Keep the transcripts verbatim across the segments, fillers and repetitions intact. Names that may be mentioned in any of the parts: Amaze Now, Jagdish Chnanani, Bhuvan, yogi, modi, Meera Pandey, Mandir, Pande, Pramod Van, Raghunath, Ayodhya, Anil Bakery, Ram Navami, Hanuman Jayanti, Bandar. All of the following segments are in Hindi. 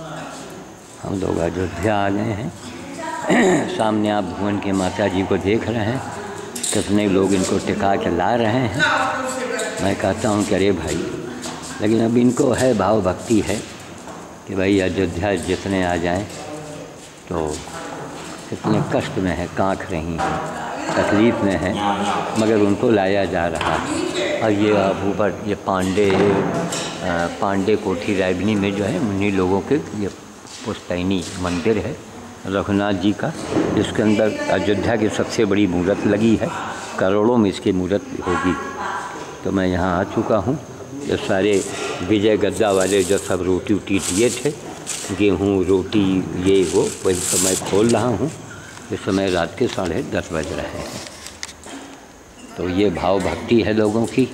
हम लोग अयोध्या आ गए हैं। सामने आप भुवन के माता जी को देख रहे हैं, कितने लोग इनको टिका के ला रहे हैं। मैं कहता हूँ कि अरे भाई, लेकिन अब इनको है भाव भक्ति है कि भाई अयोध्या जितने आ जाएं, तो कितने कष्ट में है, काँख रही हैं, तकलीफ़ में है, मगर उनको लाया जा रहा है। और ये अब ऊपर ये पांडे पांडे कोठी रायबनी में जो है उन्हीं लोगों के ये पुश्तैनी मंदिर है रघुनाथ जी का, जिसके अंदर अयोध्या की सबसे बड़ी मूर्त लगी है, करोड़ों में इसकी मूर्त होगी। तो मैं यहाँ आ चुका हूँ। ये सारे विजय गद्दा वाले जो सब रोटी उटी दिए थे, गेहूँ रोटी ये वो, वही सब मैं खोल रहा हूँ। इस समय रात के साढ़े दस बज रहे हैं। तो ये भाव भक्ति है लोगों की।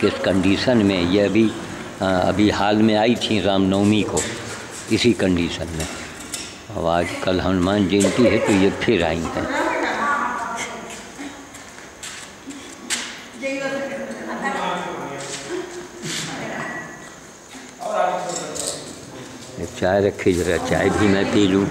किस कंडीशन में ये अभी आ, अभी हाल में आई थी रामनवमी को, इसी कंडीशन में, और आज कल हनुमान जयंती है तो ये फिर आई हैं। चाय रखी, जरा चाय भी मैं पी लूँ।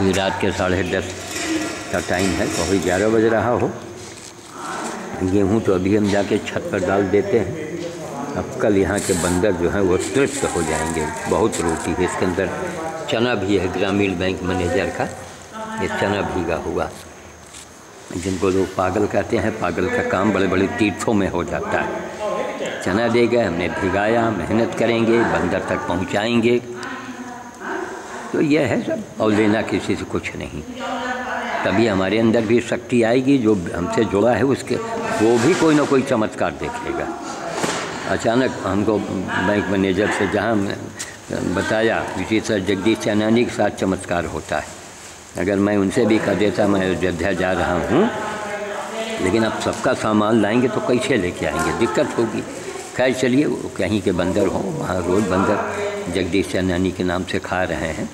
अभी रात के साढ़े दस का टाइम है, तो अभी ग्यारह बज रहा हो। गेहूँ तो अभी हम जाके छत पर डाल देते हैं। अब कल यहाँ के बंदर जो हैं वो तृप्त हो जाएंगे। बहुत रोटी है, इसके अंदर चना भी है, ग्रामीण बैंक मैनेजर का ये चना भीगा हुआ, जिनको लोग पागल कहते हैं। पागल का काम बड़े बड़े तीर्थों में हो जाता है। चना दे गए, हमने भिगाया, मेहनत करेंगे, बंदर तक पहुँचाएँगे, तो यह है सब। और लेना किसी से कुछ नहीं, तभी हमारे अंदर भी शक्ति आएगी। जो हमसे जुड़ा है उसके वो भी कोई ना कोई चमत्कार देखेगा। अचानक हमको बैंक मैनेजर से जहाँ बताया, इसी तरह जगदीश चनानी के साथ चमत्कार होता है। अगर मैं उनसे भी कह देता मैं अयोध्या जा रहा हूँ, लेकिन आप सबका सामान लाएंगे तो कैसे लेके आएंगे, दिक्कत होगी। खैर चलिए, कहीं के बंदर हों, वहाँ रोज़ बंदर जगदीश चनानी के नाम से खा रहे हैं।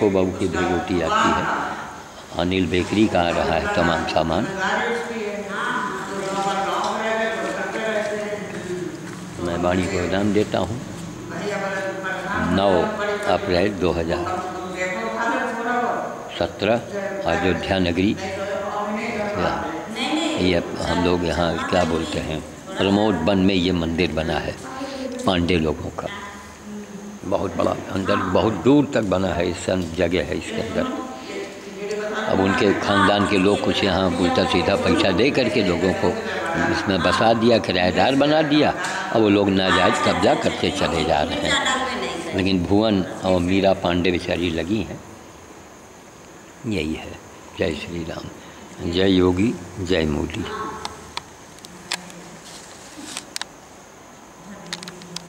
खूब अब की भी रोटी आती है। अनिल बेकरी का आ रहा है तमाम सामान। मैं वाणी को इनाम देता हूँ। नौ अप्रैल दो हज़ार सत्रह अयोध्या नगरी। ये हम लोग यहाँ क्या बोलते हैं, प्रमोद वन में ये मंदिर बना है पांडे लोगों का। बहुत बड़ा अंदर, बहुत दूर तक बना है, इस जगह है इसके अंदर। अब उनके ख़ानदान के लोग कुछ यहाँ उल्टा सीधा पैसा दे करके लोगों को इसमें बसा दिया, किराएदार बना दिया, और वो लोग नाजायज़ कब्जा करके चले जा रहे हैं। लेकिन भुवन और मीरा पांडे बेचारी लगी हैं। यही है। जय श्री राम, जय योगी, जय मोदी।